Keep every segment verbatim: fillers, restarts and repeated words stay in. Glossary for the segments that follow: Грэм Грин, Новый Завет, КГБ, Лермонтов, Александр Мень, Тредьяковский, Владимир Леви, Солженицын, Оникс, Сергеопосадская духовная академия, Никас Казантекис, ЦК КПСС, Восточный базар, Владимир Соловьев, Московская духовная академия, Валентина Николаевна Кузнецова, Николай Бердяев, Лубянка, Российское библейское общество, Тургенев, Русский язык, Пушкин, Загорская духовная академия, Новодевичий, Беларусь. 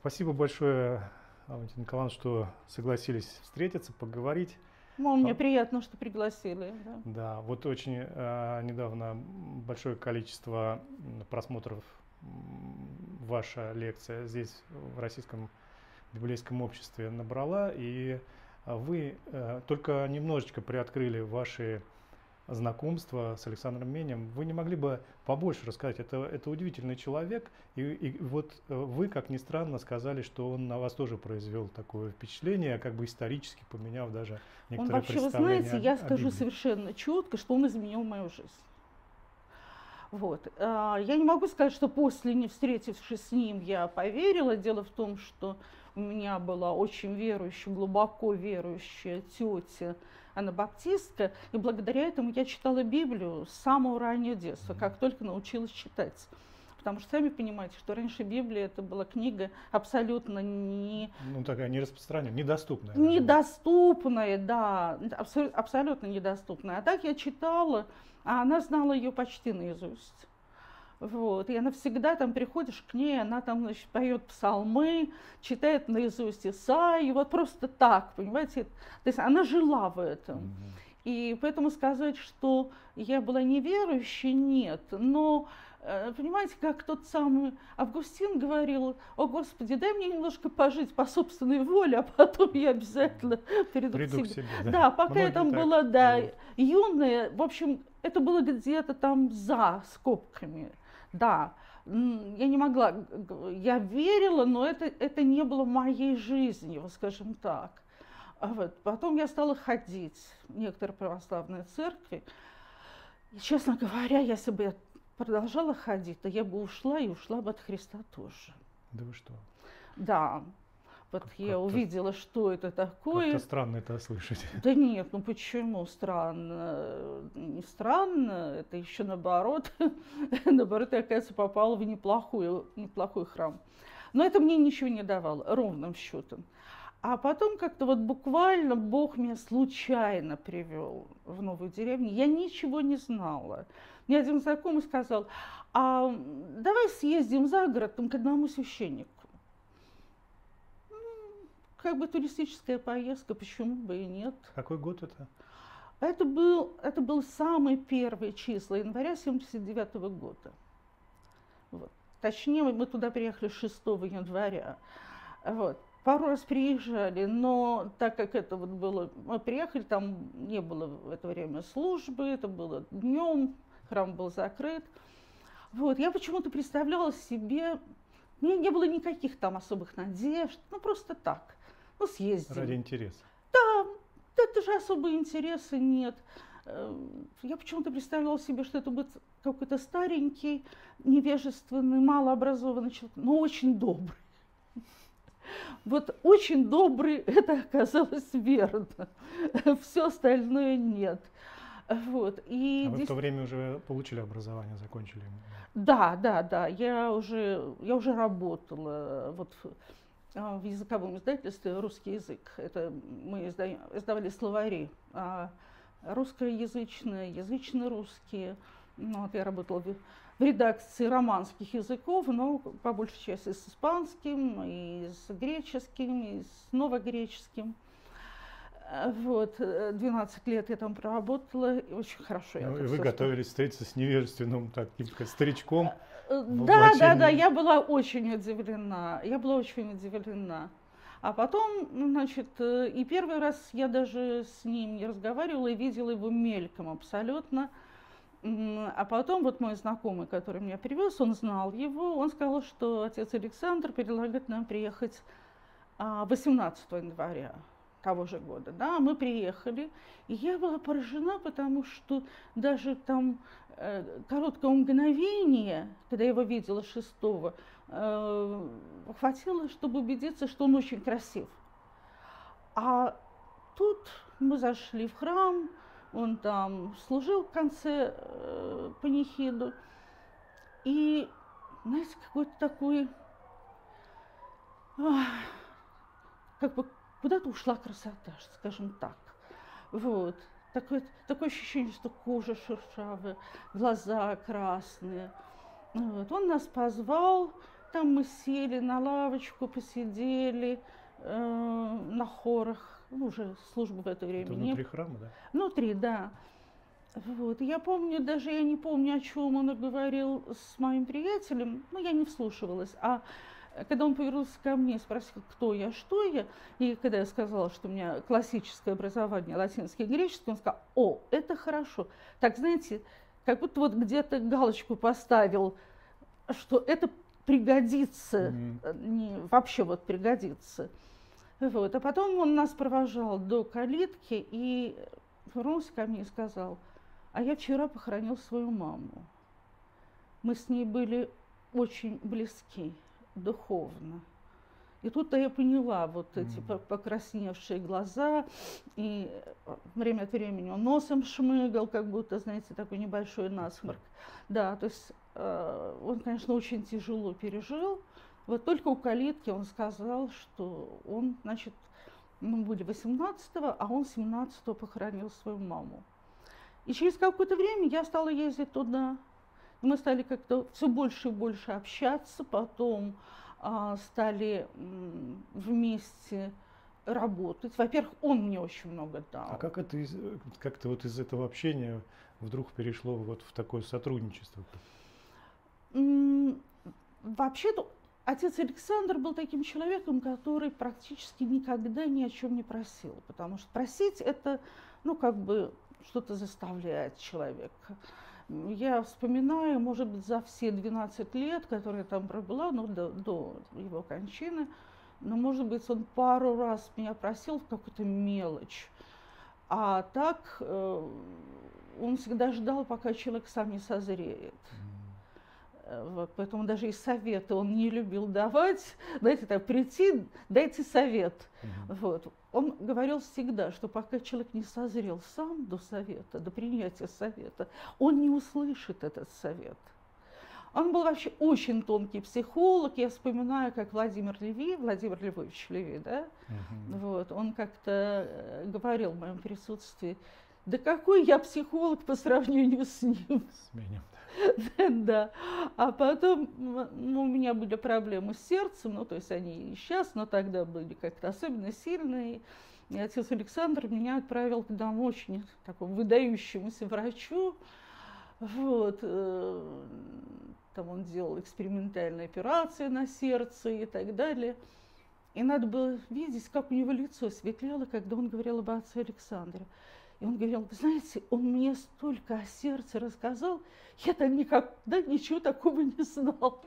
Спасибо большое, Валентина Николаевна, что согласились встретиться, поговорить. Ну, мне а, приятно, что пригласили. Да, да вот очень а, недавно большое количество просмотров ваша лекция здесь, в Российском библейском обществе, набрала, и вы а, только немножечко приоткрыли ваши знакомства с Александром Менем. Вы не могли бы побольше рассказать? Это, это удивительный человек, и, и вот вы, как ни странно, сказали, что он на вас тоже произвел такое впечатление, как бы исторически поменяв даже некоторые представления. Он вообще, вы знаете, я скажу совершенно четко, что он изменил мою жизнь. Вот. Я не могу сказать, что после, не встретившись с ним, я поверила. Дело в том, что у меня была очень верующая, глубоко верующая тетя, она баптистка, и благодаря этому я читала Библию с самого раннего детства, как только научилась читать. Потому что, сами понимаете, что раньше Библия это была книга абсолютно не... Ну, такая не распространенная, недоступная. Недоступная, да, абсо- абсолютно недоступная. А так я читала, а она знала ее почти наизусть. Вот, и она всегда там, приходишь к ней, она там, значит, поет псалмы, читает наизусть Исаию, вот просто так, понимаете, то есть она жила в этом. Mm-hmm. И поэтому сказать, что я была неверующей, нет, но, понимаете, как тот самый Августин говорил: «О, Господи, дай мне немножко пожить по собственной воле, а потом я обязательно перейду к себе». К себе, да. Да, пока Многие я там так. была, да, mm-hmm. юная, в общем, это было где-то там за скобками. Да, я не могла, я верила, но это, это не было моей жизнью, скажем так. Вот. Потом я стала ходить в некоторые православные церкви. И, честно говоря, если бы я продолжала ходить, то я бы ушла и ушла бы от Христа тоже. Да вы что? Да. Вот как я увидела, что это такое. Как-то странно это слышать. Да нет, ну почему странно? Не странно, это еще наоборот. Наоборот, я, оказывается, попала в неплохой, неплохой храм. Но это мне ничего не давало, ровным счетом. А потом как-то вот буквально Бог меня случайно привел в новую деревню. Я ничего не знала. Мне один знакомый сказал: а давай съездим за город к одному священнику. Как бы туристическая поездка, почему бы и нет. Какой год это? Это был, это был самый первый числа января семьдесят девятого года. Вот. Точнее, мы туда приехали шестого января. Вот. Пару раз приезжали, но так как это вот было, мы приехали, там не было в это время службы, это было днем, храм был закрыт. Вот. Я почему-то представляла себе, у меня не было никаких там особых надежд, ну просто так. Ну, съездим. Ради интереса. Да, это же особо интереса нет. Я почему-то представляла себе, что это будет какой-то старенький, невежественный, малообразованный человек, но очень добрый. Вот очень добрый, это оказалось верно. Все остальное нет. Вот. И а вы здесь... в то время уже получили образование, закончили? Да, да, да. Я уже, я уже работала. Вот. В языковом издательстве «Русский язык». Это мы издаем, издавали словари русскоязычные, язычно-русские. Ну, вот я работала в редакции романских языков, но по большей части с испанским, и с греческим, и с новогреческим. Вот, двенадцать лет я там проработала, и очень хорошо. Ну, я и вы готовились встретиться с невежественным таким старичком? Да, да, да, я была очень удивлена, я была очень удивлена. А потом, значит, и первый раз я даже с ним не разговаривала и видела его мельком абсолютно. А потом вот мой знакомый, который меня привез, он знал его, он сказал, что отец Александр предлагает нам приехать восемнадцатого января. Того же года, да, мы приехали, и я была поражена, потому что даже там э, короткое мгновение, когда я его видела шестого, э, хватило, чтобы убедиться, что он очень красив. А тут мы зашли в храм, он там служил в конце э, панихиду, и, знаете, какой-то такой, ах, как бы, куда-то ушла красота, скажем так. Вот. Такое, такое ощущение, что кожа шершавая, глаза красные. Вот. Он нас позвал, Там мы сели на лавочку, посидели э, на хорах. Ну, уже службы в это время это внутри нет. храма, да? Внутри, да. Вот. Я помню, даже я не помню, о чем он говорил с моим приятелем, но я не вслушивалась. А когда он повернулся ко мне и спросил, кто я, что я, и когда я сказала, что у меня классическое образование, латинский и греческий, он сказал: о, это хорошо. Так, знаете, как будто вот где-то галочку поставил, что это пригодится, mm-hmm. не, вообще вот пригодится. Вот. А потом он нас провожал до калитки и вернулся ко мне и сказал: а я вчера похоронил свою маму. Мы с ней были очень близки духовно. И тут-то я поняла вот эти покрасневшие глаза, и время от времени он носом шмыгал, как будто, знаете, такой небольшой насморк. Да, то есть э, он, конечно, очень тяжело пережил. Вот только у калитки он сказал, что он, значит, мы были восемнадцатого, а он семнадцатого похоронил свою маму. И через какое-то время я стала ездить туда. Мы стали как-то все больше и больше общаться, потом а, стали м, вместе работать. Во-первых, он мне очень много дал. А как это из, как-то вот из этого общения вдруг перешло вот в такое сотрудничество? Вообще-то отец Александр был таким человеком, который практически никогда ни о чем не просил, потому что просить — это, ну, как бы что-то заставляет человека. Я вспоминаю, может быть, за все двенадцать лет, которые я там пробыла, ну, до, до его кончины, но, может быть, он пару раз меня просил в какую-то мелочь. А так э, он всегда ждал, пока человек сам не созреет. Mm. Вот, поэтому даже и советы он не любил давать. Знаете, так, прийти, дайте совет. Mm. Вот. Он говорил всегда, что пока человек не созрел сам до совета, до принятия совета, он не услышит этот совет. Он был вообще очень тонкий психолог. Я вспоминаю, как Владимир Леви, Владимир Львович Леви, да? Uh-huh. Вот, он как-то говорил в моем присутствии: да какой я психолог по сравнению с ним. С меня. Да. А потом, ну, у меня были проблемы с сердцем, ну, то есть они и сейчас, но тогда были как-то особенно сильные. И отец Александр меня отправил к очень такому выдающемуся врачу. Вот. Там он делал экспериментальные операции на сердце и так далее. И надо было видеть, как у него лицо светлело, когда он говорил об отце Александре. И он говорил: вы знаете, он мне столько о сердце рассказал, я там никогда ничего такого не знал.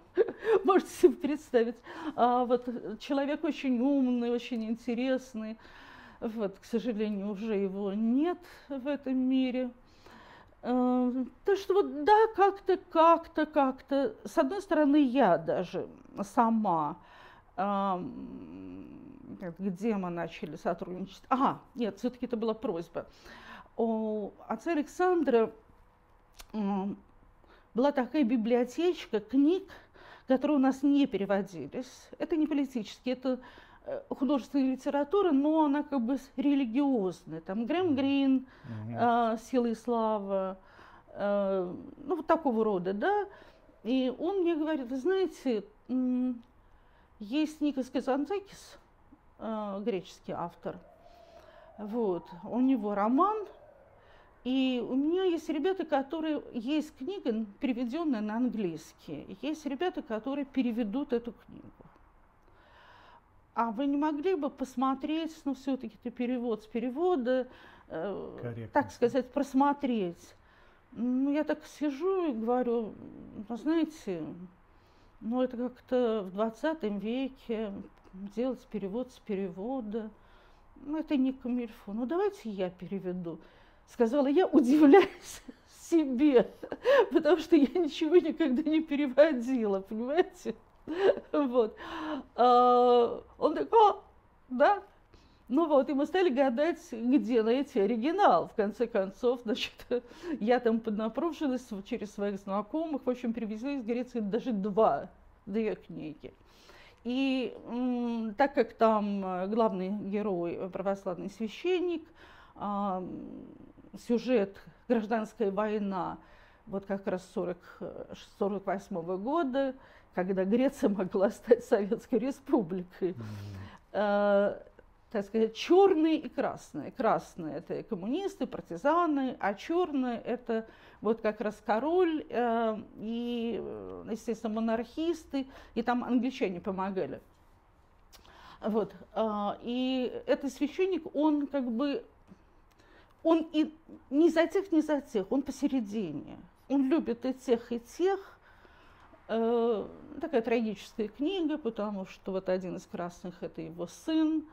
Можете себе представить. А вот человек очень умный, очень интересный. Вот, к сожалению, уже его нет в этом мире. Так что вот, да, как-то, как-то, как-то. С одной стороны, я даже сама... Где мы начали сотрудничать? Ага, нет, все-таки это была просьба. У отца Александра была такая библиотечка книг, которые у нас не переводились. Это не политически, это художественная литература, но она как бы религиозная. Там Грэм Грин, mm-hmm. «Сила и слава», ну вот такого рода, да. И он мне говорит: вы знаете, есть Никас Казантекис, греческий автор, вот, у него роман, и у меня есть ребята, которые, есть книга, переведенная на английский, есть ребята, которые переведут эту книгу. А вы не могли бы посмотреть, ну, все-таки это перевод с перевода, э, так сказать, просмотреть? Ну, я так сижу и говорю: ну, знаете, ну, это как-то в двадцатом веке, делать перевод с перевода. Ну, это не камильфо. Ну, давайте я переведу. Сказала я, удивляюсь себе, потому что я ничего никогда не переводила, понимаете? Вот. А, он такой: о, да. Ну вот, и мы стали гадать, где найти оригинал. В конце концов, значит, я там поднапружилась через своих знакомых. В общем, привезли из Греции даже два, две книги. И м, так как там главный герой православный священник, а, сюжет гражданская война, вот как раз сорок восьмого года, когда Греция могла стать Советской Республикой. Mm-hmm. э, так сказать, черные и красные. Красные – это коммунисты, партизаны, а черные – это вот как раз король э, и, естественно, монархисты, и там англичане помогали. Вот. Э, и этот священник, он как бы, он и не за тех, не за тех, он посередине. Он любит и тех, и тех. Э, такая трагическая книга, потому что вот один из красных – это его сын,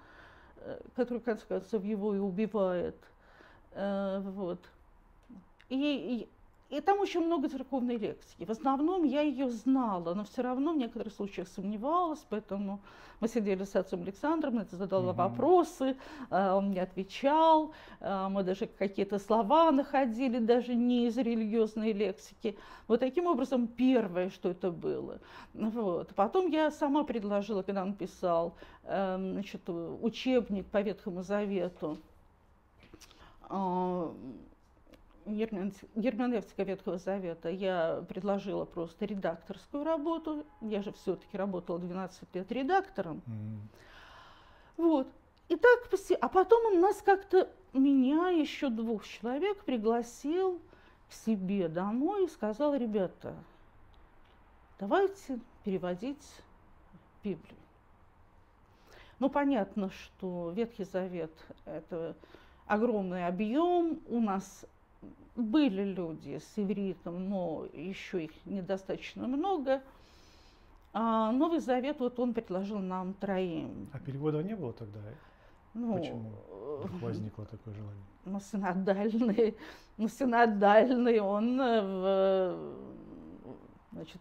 который, в конце концов, его и убивает. Вот. И, и, и там очень много церковной лексики. В основном я ее знала, но все равно в некоторых случаях сомневалась, поэтому мы сидели с отцом Александром, я задала [S2] Угу. [S1] Вопросы, он мне отвечал, мы даже какие-то слова находили, даже не из религиозной лексики. Вот таким образом первое, что это было. Вот. Потом я сама предложила, когда он писал, значит, учебник по Ветхому Завету, герменевтика Ветхого Завета, я предложила просто редакторскую работу. Я же все-таки работала двенадцать лет редактором. Mm-hmm. Вот. И так, а потом он нас как-то, меня, еще двух человек, пригласил к себе домой и сказал: ребята, давайте переводить Библию. Ну, понятно, что Ветхий Завет – это огромный объем. У нас были люди с ивритом, но еще их недостаточно много. А Новый Завет, вот он предложил нам троим. А перевода не было тогда? Ну, почему возникло такое желание? Ну, синодальный, ну, синодальный он в, значит,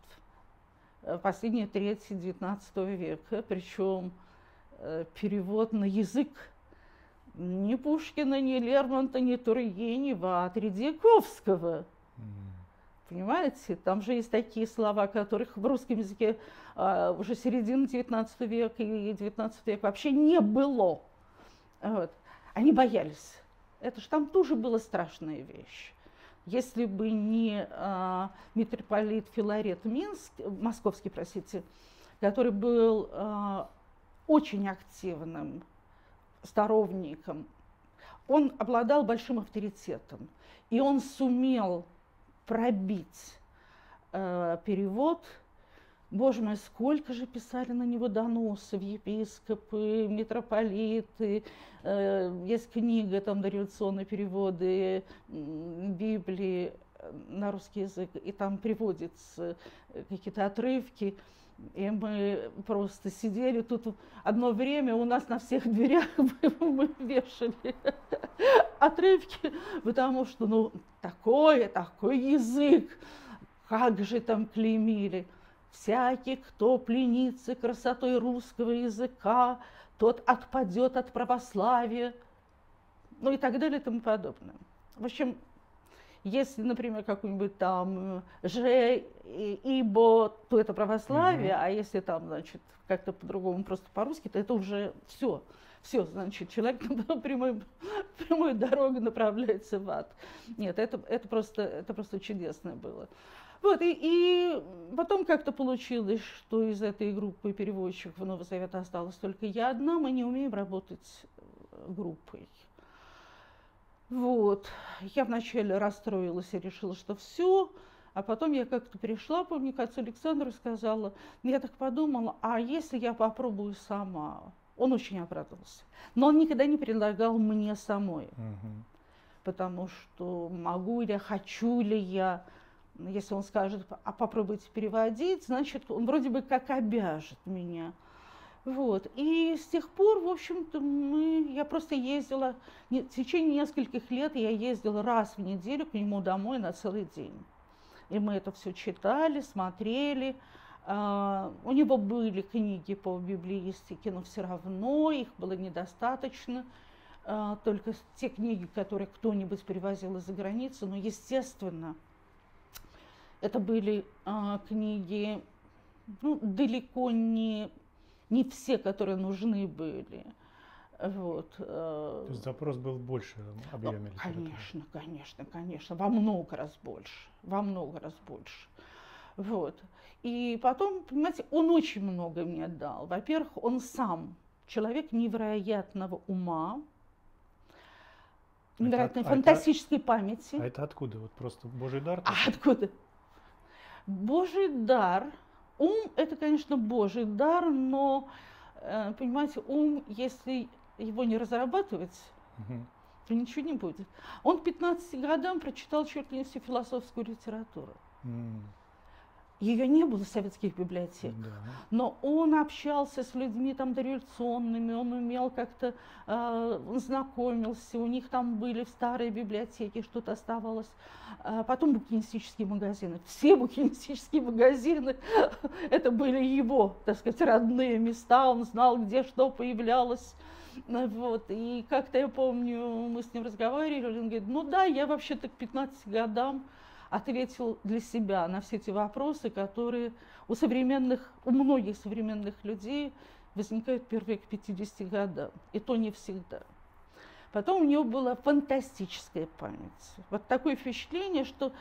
в последние трети девятнадцатого века, причем перевод на язык ни Пушкина, ни Лермонта, ни Тургенева, а Тредьяковского. Mm. Понимаете? Там же есть такие слова, которых в русском языке а, уже середины девятнадцатого века и девятнадцатого века вообще не было. Вот. Они боялись. Это же там тоже была страшная вещь. Если бы не а, митрополит Филарет Минск, московский, простите, который был а, очень активным сторонником, он обладал большим авторитетом, и он сумел пробить э, перевод. Боже мой, сколько же писали на него доносов епископы, митрополиты. Э, есть книга, там дореволюционные переводы Библии на русский язык, и там приводятся какие-то отрывки. И мы просто сидели тут одно время, у нас на всех дверях мы вешали отрывки, потому что, ну, такое, такой язык, как же там клеймили. Всякий, кто пленится красотой русского языка, тот отпадет от православия, ну и так далее и тому подобное. В общем, если, например, какой-нибудь там «же», «ибо», то это православие, mm-hmm. а если там, значит, как-то по-другому, просто по-русски, то это уже все. Все, значит, человек на прямой, прямой дороге направляется в ад. Нет, это, это, просто, это просто чудесно было. Вот, и, и потом как-то получилось, что из этой группы переводчиков Нового Завета осталась только я одна, мы не умеем работать группой. Вот. Я вначале расстроилась и решила, что все, а потом я как-то пришла, помню, к отцу Александру и сказала, я так подумала, а если я попробую сама? Он очень обрадовался, но он никогда не предлагал мне самой, угу. потому что могу ли я, хочу ли я, если он скажет, а попробуйте переводить, значит, он вроде бы как обяжет меня. Вот. И с тех пор, в общем-то, мы, я просто ездила, в течение нескольких лет я ездила раз в неделю к нему домой на целый день. И мы это все читали, смотрели. А, у него были книги по библеистике, но все равно их было недостаточно. А, только те книги, которые кто-нибудь перевозил из-за границы, но, естественно, это были а, книги, ну, далеко не... Не все, которые нужны были. Вот. То есть запрос был больше в объеме литературы? Конечно, конечно, конечно. Во много раз больше. Во много раз больше. Вот. И потом, понимаете, он очень много мне дал. Во-первых, он сам человек невероятного ума, невероятной это, фантастической это, памяти. А это откуда? Вот просто Божий дар? А откуда? Божий дар. Ум – это, конечно, Божий дар, но, понимаете, ум, если его не разрабатывать, угу. то ничего не будет. Он к пятнадцати годам прочитал чуть ли не всю философскую литературу. М-м. Ее не было в советских библиотеках, да. но он общался с людьми там дореволюционными, он умел как-то, э, знакомился, у них там были в старой библиотеке, что-то оставалось. А потом букинистические магазины. Все букинистические магазины, это были его, так сказать, родные места, он знал, где что появлялось. Вот. И как-то я помню, мы с ним разговаривали, он говорит, ну да, я вообще-то к пятнадцати годам ответил для себя на все эти вопросы, которые у современных, у многих современных людей возникают первые к пятидесяти годам, и то не всегда. Потом у него была фантастическая память. Вот такое впечатление, что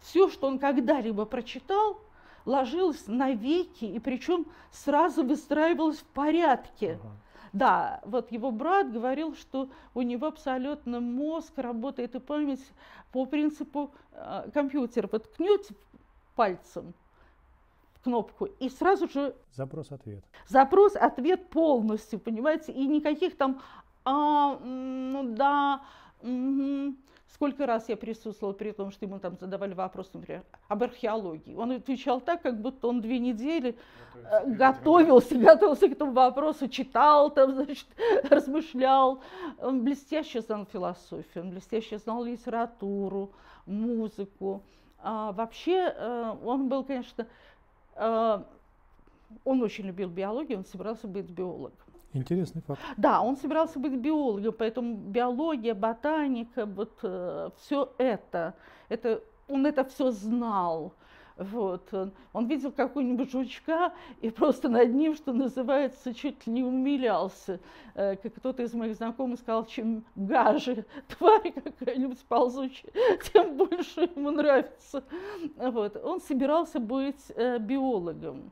все, что он когда-либо прочитал, ложилось на веки, и причем сразу выстраивалось в порядке. Ага. Да, вот его брат говорил, что у него абсолютно мозг работает и память по принципу э, компьютера. Вот ткнете пальцем в кнопку и сразу же… Запрос-ответ. Запрос-ответ полностью, понимаете, и никаких там… А, ну да, угу. Сколько раз я присутствовала при том, что ему там задавали вопрос, например, об археологии. Он отвечал так, как будто он две недели готовился, готовился, готовился к этому вопросу, читал, там, значит, размышлял. Он блестяще знал философию, он блестяще знал литературу, музыку. А вообще он был, конечно, он очень любил биологию, он собирался быть биологом. Интересный факт. Да, он собирался быть биологом, поэтому биология, ботаника, вот э, все это, это, он это все знал. Вот. Он видел какого-нибудь жучка и просто над ним, что называется, чуть ли не умилялся. Э, как кто-то из моих знакомых сказал, чем гаже тварь какая-нибудь ползучая, тем больше ему нравится. Вот. Он собирался быть э, биологом.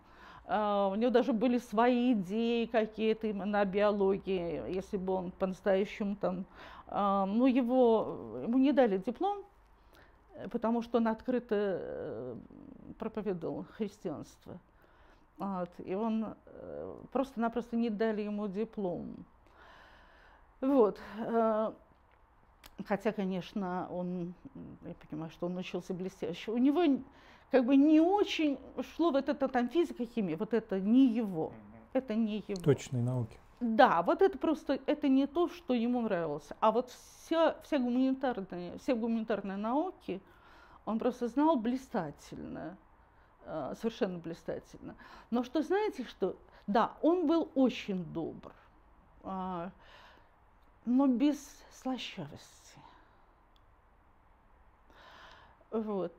Uh, у него даже были свои идеи какие-то на биологии, если бы он по-настоящему там… Uh, ну, его, ему не дали диплом, потому что он открыто проповедовал христианство. Вот, и он просто-напросто не дали ему диплом. Вот. Uh, хотя, конечно, он, я понимаю, что он учился блестяще. У него… как бы не очень шло вот это там физика, химия, вот это не его, это не его. Точные науки. Да, вот это просто, это не то, что ему нравилось. А вот вся, вся гуманитарная, все гуманитарные науки он просто знал блистательно, совершенно блистательно. Но что, знаете, что, да, он был очень добр, но без слащавости. Вот.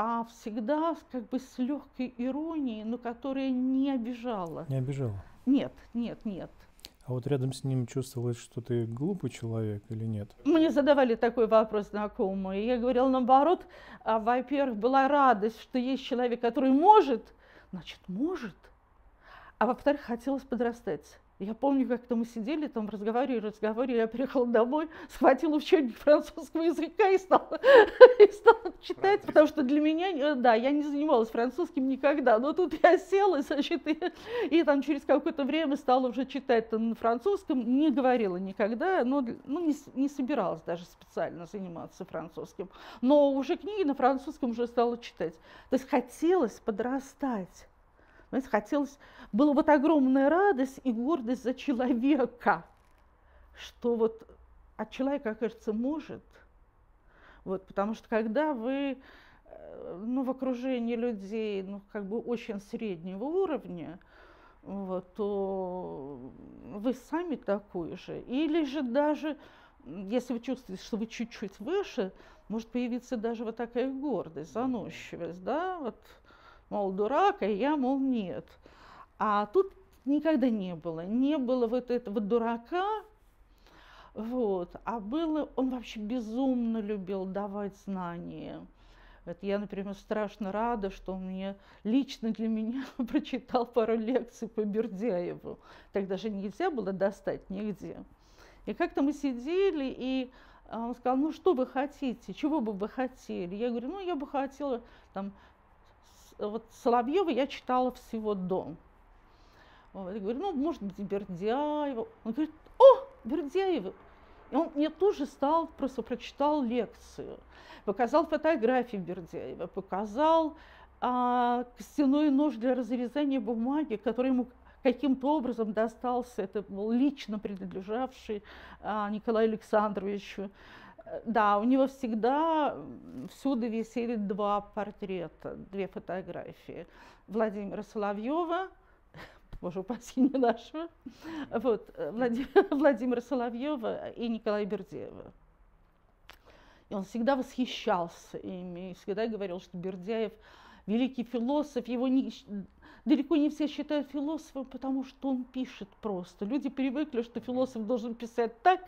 А всегда как бы с легкой иронией, но которая не обижала. Не обижала? Нет, нет, нет. А вот рядом с ним чувствовалось, что ты глупый человек или нет? Мне задавали такой вопрос знакомые. Я говорила, наоборот, во-первых, была радость, что есть человек, который может, значит, может. А во-вторых, хотелось подрастать. Я помню, как-то мы сидели, там разговаривали, разговаривали, я приехала домой, схватила учебник французского языка и стала, и стала читать, потому что для меня, да, я не занималась французским никогда, но тут я села, значит, и, и там через какое-то время стала уже читать на французском, не говорила никогда, но ну, не, не собиралась даже специально заниматься французским, но уже книги на французском уже стала читать, то есть хотелось подрастать. Знаете, хотелось, была вот огромная радость и гордость за человека, что вот от человека, кажется, может. Вот, потому что когда вы ну, в окружении людей ну, как бы очень среднего уровня, вот, то вы сами такой же. Или же даже, если вы чувствуете, что вы чуть-чуть выше, может появиться даже вот такая гордость, заносчивость, да, вот. Мол, дурак, а я, мол, нет. А тут никогда не было. Не было вот этого дурака, вот, а было, он вообще безумно любил давать знания. Это я, например, страшно рада, что он мне, лично для меня прочитал пару лекций по Бердяеву. Тогда же нельзя было достать нигде. И как-то мы сидели, и он сказал: ну что вы хотите, чего бы вы хотели? Я говорю: ну я бы хотела, там, вот Соловьева я читала всего до. Вот, я говорю: ну может быть Бердяева. Он говорит: о, Бердяева. И он мне тоже стал, просто прочитал лекцию, показал фотографии Бердяева, показал а, костяной нож для разрезания бумаги, который ему каким-то образом достался, это был лично принадлежавший а, Николаю Александровичу. Да, у него всегда, всюду висели два портрета, две фотографии Владимира Соловьева, Боже упаси, не нашего, вот, Владимира, Владимира Соловьева и Николая Бердяева. И он всегда восхищался ими, и всегда говорил, что Бердяев великий философ, его не, далеко не все считают философом, потому что он пишет просто. Люди привыкли, что философ должен писать так,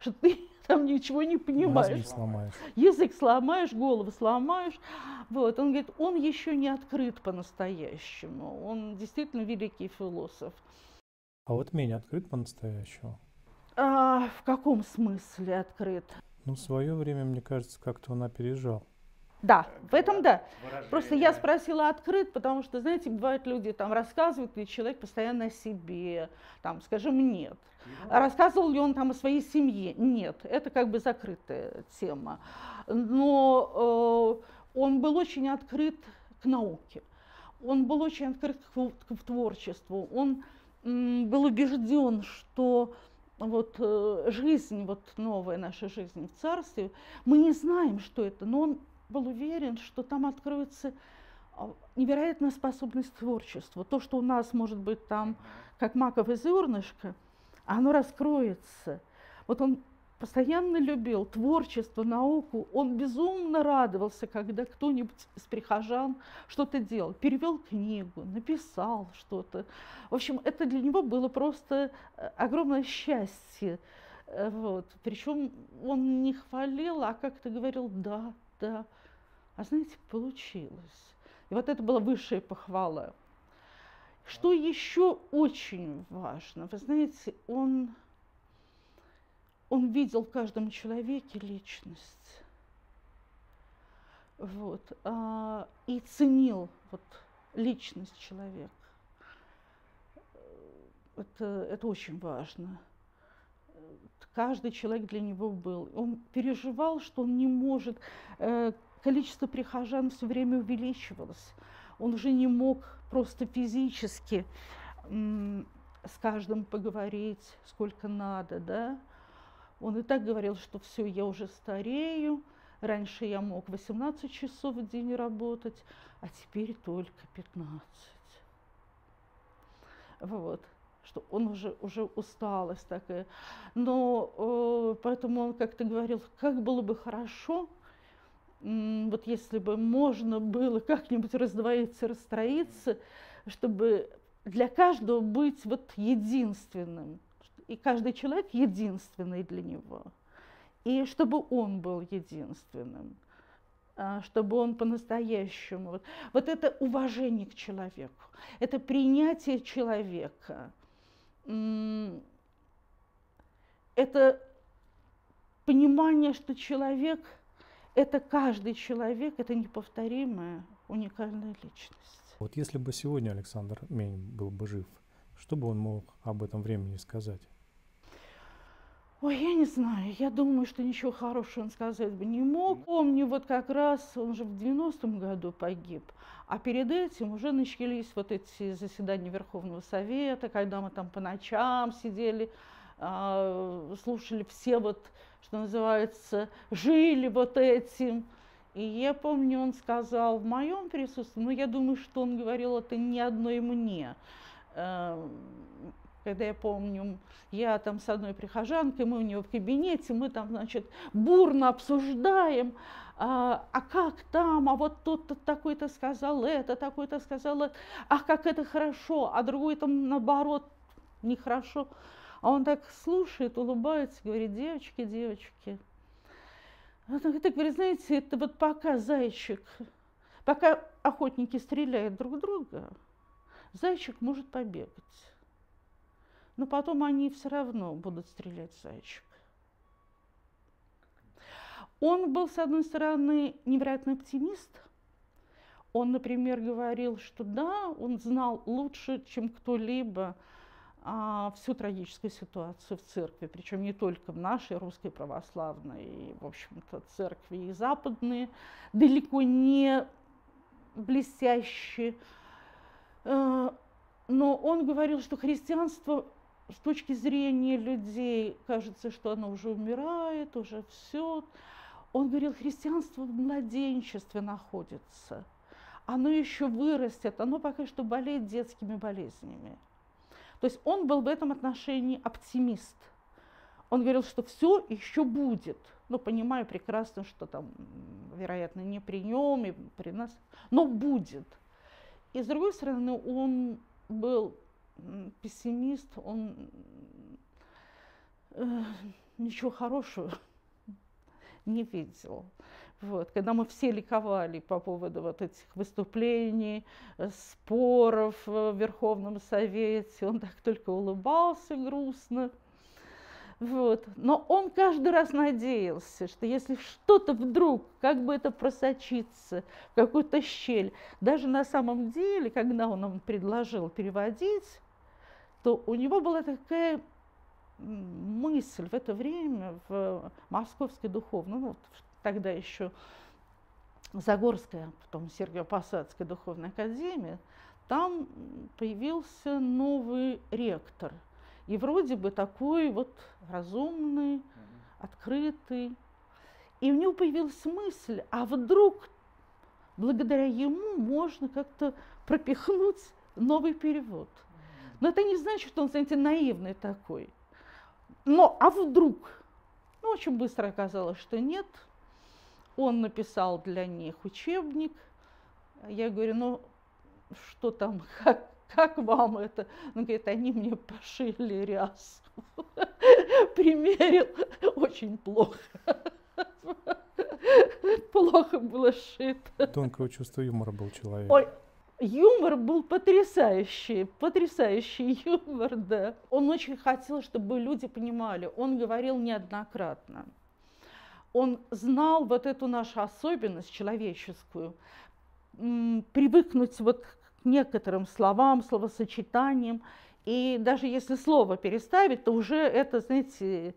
что ты там ничего не понимаешь. Сломаешь. Язык сломаешь, голову сломаешь. Вот. Он говорит, он еще не открыт по-настоящему. Он действительно великий философ. А вот Мень открыт по-настоящему? А, в каком смысле открыт? Ну, в свое время, мне кажется, как-то он опережал. Да, в этом да. Выражение. Просто я спросила открыт, потому что, знаете, бывают люди, там, рассказывают ли человек постоянно о себе, там, скажем, нет. А рассказывал ли он там о своей семье? Нет, это как бы закрытая тема. Но э, он был очень открыт к науке, он был очень открыт к, к творчеству, он м, был убежден, что... Вот жизнь, вот новая наша жизнь в царстве, мы не знаем, что это, но он был уверен, что там откроется невероятная способность к творчеству. То, что у нас может быть там, как маковое зернышко, оно раскроется. Вот он постоянно любил творчество, науку, он безумно радовался, когда кто-нибудь из прихожан что-то делал, перевел книгу, написал что-то. В общем, это для него было просто огромное счастье. Вот. Причем он не хвалил, а как-то говорил: да, да, а знаете, получилось. И вот это была высшая похвала. Что еще очень важно, вы знаете, он... Он видел в каждом человеке личность, вот, а, и ценил вот, личность человека. Это, это очень важно. Каждый человек для него был. Он переживал, что он не может. Количество прихожан все время увеличивалось. Он уже не мог просто физически м- с каждым поговорить, сколько надо, да? Он и так говорил, что все, я уже старею, раньше я мог восемнадцать часов в день работать, а теперь только пятнадцать. Вот, что он уже, уже усталость такая. Но э, поэтому он как-то говорил, как было бы хорошо, э, вот если бы можно было как-нибудь раздвоиться, расстроиться, чтобы для каждого быть вот единственным. И каждый человек единственный для него. И чтобы он был единственным, чтобы он по-настоящему... Вот, вот это уважение к человеку, это принятие человека, это понимание, что человек, это каждый человек, это неповторимая, уникальная личность. Вот если бы сегодня Александр Мень был бы жив, что бы он мог об этом времени сказать? Ой, я не знаю, я думаю, что ничего хорошего он сказать бы не мог. Помню, вот как раз он же в девяностом году погиб, а перед этим уже начались вот эти заседания Верховного Совета, когда мы там по ночам сидели, слушали все вот, что называется, жили вот этим. И я помню, он сказал в моем присутствии, но я думаю, что он говорил это не одной мне. Когда я помню, я там с одной прихожанкой, мы у нее в кабинете, мы там, значит, бурно обсуждаем, а, а как там, а вот тот-то такой-то сказал это, такой-то сказал это, ах, как это хорошо, а другой там, наоборот, нехорошо. А он так слушает, улыбается, говорит: девочки, девочки, Она говорит, знаете, это вот пока зайчик, пока охотники стреляют друг друга, зайчик может побегать. Но потом они все равно будут стрелять в зайчика. Он был, с одной стороны, невероятный оптимист. Он, например, говорил, что да, он знал лучше, чем кто-либо, а, всю трагическую ситуацию в церкви, причем не только в нашей русской православной, в общем-то, церкви и западные, далеко не блестящие. Но он говорил, что христианство с точки зрения людей кажется, что оно уже умирает, уже все. Он говорил, христианство в младенчестве находится. Оно еще вырастет, оно пока что болеет детскими болезнями. То есть он был в этом отношении оптимист. Он говорил, что все еще будет. Ну, понимаю прекрасно, что там, вероятно, не при нем и при нас, но будет. И с другой стороны, он был пессимист, он э, ничего хорошего не видел. Вот, когда мы все ликовали по поводу вот этих выступлений, споров в Верховном Совете, он так только улыбался грустно. Вот. Но он каждый раз надеялся, что если что-то вдруг, как бы это просочится в какую-то щель, даже на самом деле, когда он нам предложил переводить, то у него была такая мысль в это время в Московской духовной, ну, тогда еще Загорская, потом Сергеопосадская духовная академия, там появился новый ректор. И вроде бы такой вот разумный, открытый. И у него появилась мысль, а вдруг благодаря ему можно как-то пропихнуть новый перевод. Но это не значит, что он, знаете, наивный такой. Но а вдруг? Ну, очень быстро оказалось, что нет. Он написал для них учебник. Я говорю, ну что там, как? Как вам это? Он говорит, они мне пошили рясу. Примерил очень плохо. Плохо было шито. Тонкого чувства юмора был человек. Ой, юмор был потрясающий, потрясающий юмор, да. Он очень хотел, чтобы люди понимали. Он говорил неоднократно. Он знал вот эту нашу особенность человеческую, привыкнуть вот к некоторым словам, словосочетаниям, и даже если слово переставить, то уже это, знаете,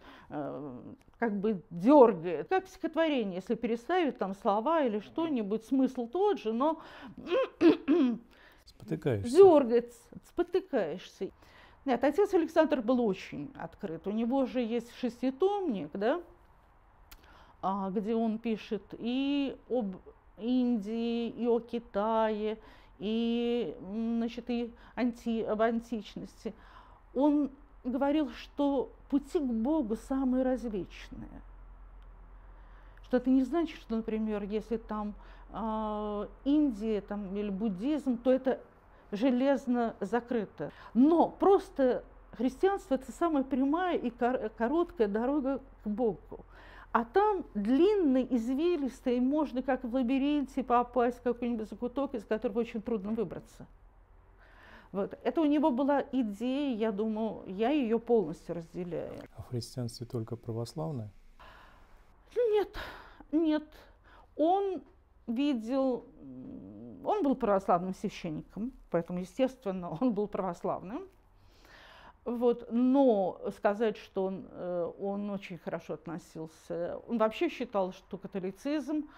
как бы дергает. Как стихотворение, если переставить там слова или что-нибудь, смысл тот же, но спотыкаешься. Дергает, спотыкаешься. Нет, отец Александр был очень открыт. У него же есть шеститомник, да, где он пишет и об Индии, и о Китае, и, значит, и анти, об античности. Он говорил, что пути к Богу самые различные. Что это не значит, что, например, если там э, Индия там, или буддизм, то это железно закрыто. Но просто христианство – это самая прямая и короткая дорога к Богу. А там длинный, извилистый, можно как в лабиринте попасть в какой-нибудь закуток, из которого очень трудно выбраться. Вот. Это у него была идея, я думаю, я ее полностью разделяю. А в христианстве только православное? Нет, нет. Он видел, он был православным священником, поэтому, естественно, он был православным. Вот, но сказать, что он, он очень хорошо относился, он вообще считал, что католицизм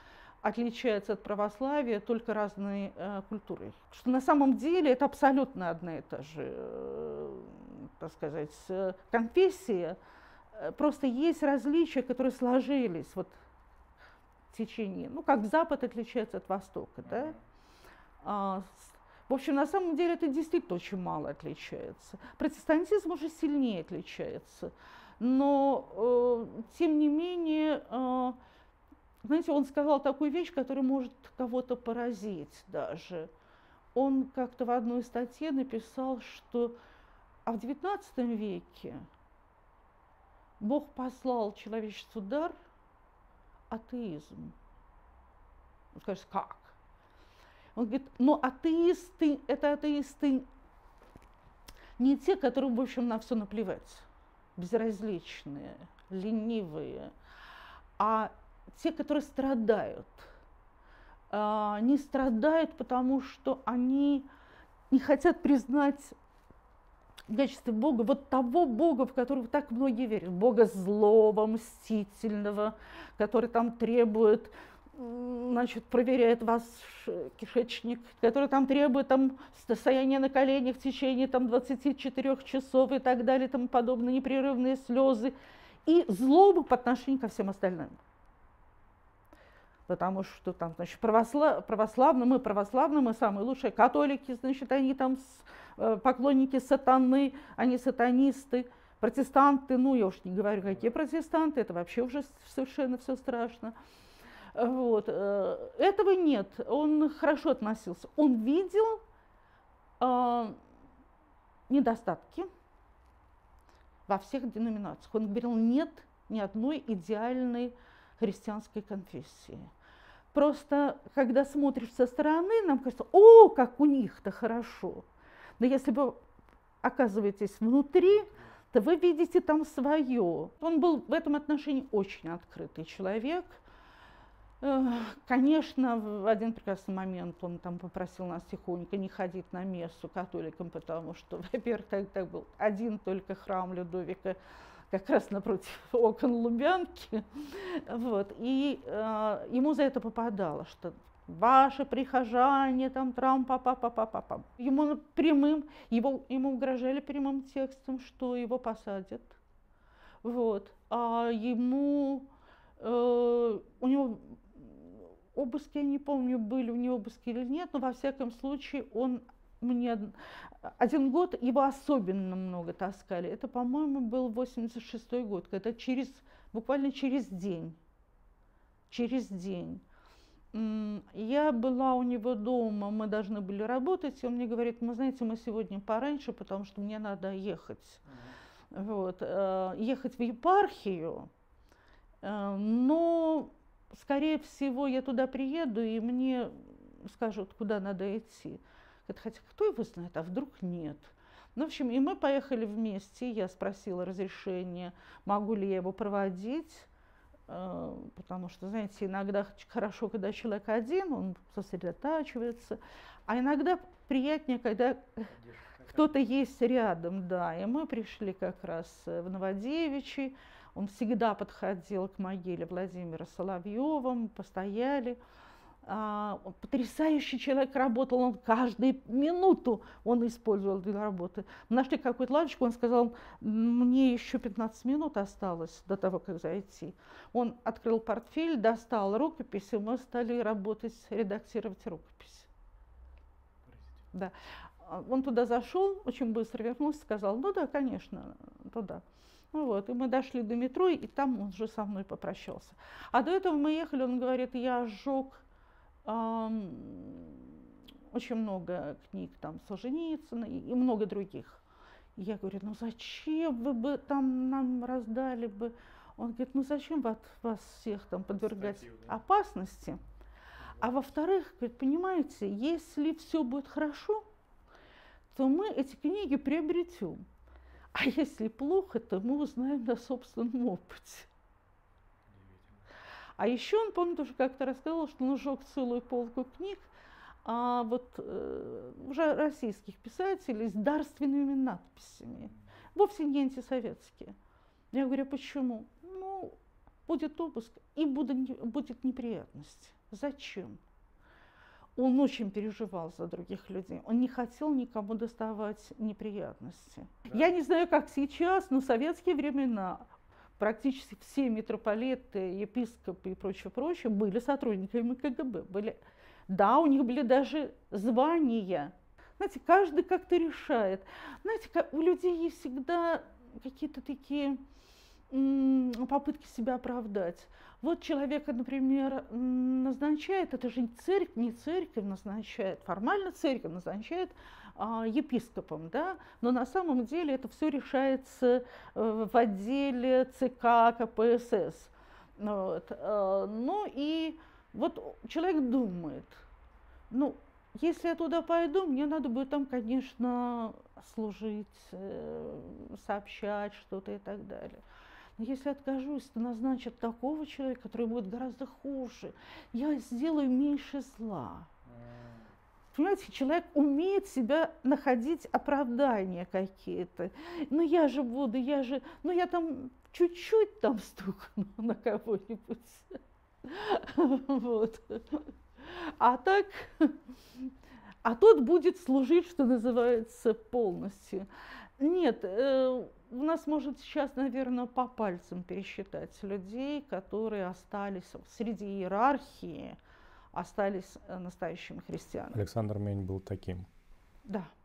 отличается от православия только разной э, культурой. Что на самом деле это абсолютно одна и та же, э, так сказать, конфессия, просто есть различия, которые сложились вот, в течение, ну как Запад отличается от Востока, да? А, в общем, на самом деле это действительно очень мало отличается. Протестантизм уже сильнее отличается. Но, э, тем не менее, э, знаете, он сказал такую вещь, которая может кого-то поразить даже. Он как-то в одной статье написал, что а в девятнадцатом веке Бог послал человечеству дар, атеизм. Он скажет, как? Он говорит, но атеисты, это атеисты не те, которым, в общем, на все наплевать, безразличные, ленивые, а те, которые страдают. Они страдают, потому что они не хотят признать в качестве Бога вот того Бога, в которого так многие верят, Бога злого, мстительного, который там требует, значит, проверяет вас кишечник, который там требует там, состояние на коленях в течение там, двадцати четырёх часов и так далее, тому подобное, непрерывные слезы и злобу по отношению ко всем остальным. Потому что там, значит, православ... православные, мы православные, мы самые лучшие католики, значит, они там поклонники сатаны, они сатанисты, протестанты, ну я уж не говорю, какие протестанты, это вообще уже совершенно все страшно. Вот. Этого нет, он хорошо относился. Он видел э, недостатки во всех деноминациях. Он говорил, нет ни одной идеальной христианской конфессии. Просто, когда смотришь со стороны, нам кажется, о, как у них-то хорошо. Но если вы оказываетесь внутри, то вы видите там свое. Он был в этом отношении очень открытый человек. Конечно, в один прекрасный момент он там попросил нас тихонько не ходить на мессу католикам, потому что, во-первых, тогда был один только храм Людовика, как раз напротив окон Лубянки. Вот. И э, ему за это попадало, что ваши прихожане, там, трам, папа, папа, папа. Ему прямым, его, ему угрожали прямым текстом, что его посадят. Вот. А ему, э, у него обыски, я не помню, были у него обыски или нет, но во всяком случае он мне один год, его особенно много таскали. Это, по-моему, был восемьдесят шестой год, когда через, буквально через день, через день. Я была у него дома, мы должны были работать, и он мне говорит, мы, знаете, мы сегодня пораньше, потому что мне надо ехать. Mm-hmm. Вот, ехать в епархию, но, скорее всего, я туда приеду, и мне скажут, куда надо идти. Хотя кто его знает, а вдруг нет. Ну, в общем, и мы поехали вместе. Я спросила разрешения, могу ли я его проводить, потому что, знаете, иногда хорошо, когда человек один, он сосредотачивается, а иногда приятнее, когда кто-то есть рядом, да. И мы пришли как раз в Новодевичий, он всегда подходил к могиле Владимира Соловьева, мы постояли. Потрясающий человек работал, он каждую минуту он использовал для работы. Мы нашли какую-то лавочку, он сказал, мне еще пятнадцать минут осталось до того, как зайти. Он открыл портфель, достал рукопись, и мы стали работать, редактировать рукопись. Да. Он туда зашел, очень быстро вернулся, сказал, ну да, конечно, туда. Ну вот, и мы дошли до метро, и там он же со мной попрощался. А до этого мы ехали, он говорит, я сжег очень много книг там Солженицына и много других. Я говорю, ну зачем вы бы там нам раздали бы? Он говорит, ну зачем от вас всех там подвергать Стативно. опасности? А во-вторых, говорит, понимаете, если все будет хорошо, то мы эти книги приобретем. А если плохо, то мы узнаем на собственном опыте. А еще он, помню, тоже как-то рассказывал, что он сжег целую полку книг а вот, э, уже российских писателей с дарственными надписями, вовсе не антисоветские. Я говорю, почему? Ну, будет обыск и будет, будет неприятность. Зачем? Он очень переживал за других людей, он не хотел никому доставать неприятности. Да. Я не знаю, как сейчас, но в советские времена практически все митрополиты, епископы и прочее-прочее были сотрудниками КГБ. Были. Да, у них были даже звания. Знаете, каждый как-то решает. Знаете, у людей есть всегда какие-то такие попытки себя оправдать. Вот человека, например, назначает, это же не церковь, не церковь назначает, формально церковь назначает а, епископом, да, но на самом деле это все решается в отделе ЦК КПСС. Вот. Ну и вот человек думает, ну, если я туда пойду, мне надо будет там, конечно, служить, сообщать что-то и так далее. Но если откажусь, то назначат такого человека, который будет гораздо хуже. Я сделаю меньше зла. Понимаете, человек умеет себя находить оправдания какие-то. Ну я же буду, я же, ну я там чуть-чуть там стукну на кого-нибудь. Вот. А так, а тот будет служить, что называется, полностью. Нет, у нас может сейчас, наверное, по пальцам пересчитать людей, которые остались среди иерархии, остались настоящими христианами. Александр Мень был таким. Да.